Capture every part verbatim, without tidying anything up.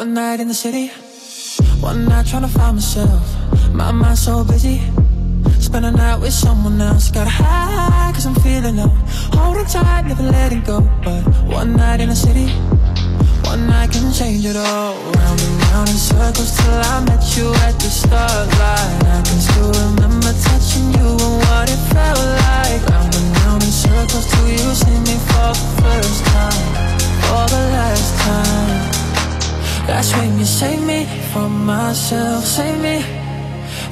One night in the city, one night trying to find myself. My mind's so busy, spend a night with someone else. Gotta hide, cause I'm feeling low. Hold it tight, never let it go. But one night in the city, one night can change it all. Round and round in circles till I met you at the start line. I can still remember touching you and what it felt like. Round and round in circles till you see me for the first time, for the last time. That's when you save me from myself, save me.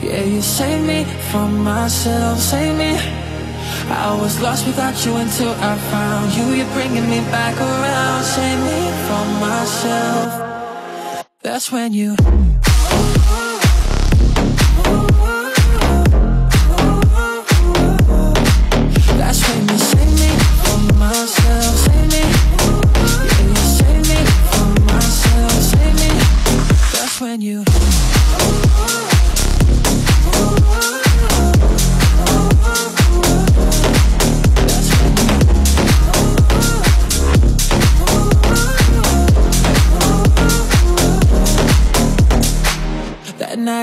Yeah, you save me from myself, save me. I was lost without you until I found you. You're bringing me back around, save me from myself. That's when you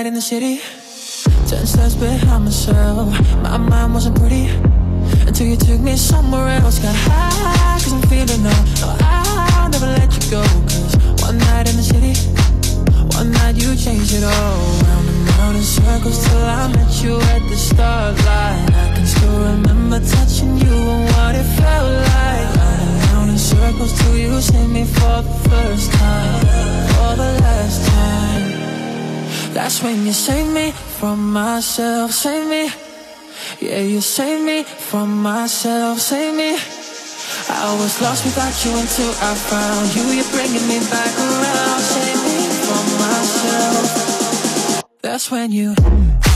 in the city, ten steps behind myself. My mind wasn't pretty until you took me somewhere else. Got high, cause I'm feeling low. No, I'll never let you go. Cause one night in the city, one night you changed it all. Round and round in circles till I met you at the start line. I can still remember touching you and what it felt like. Round and round in circles till you sent me for the first time, for the last time. That's when you save me from myself, save me. Yeah, you save me from myself, save me. I was lost without you until I found you. You're bringing me back around, save me from myself. That's when you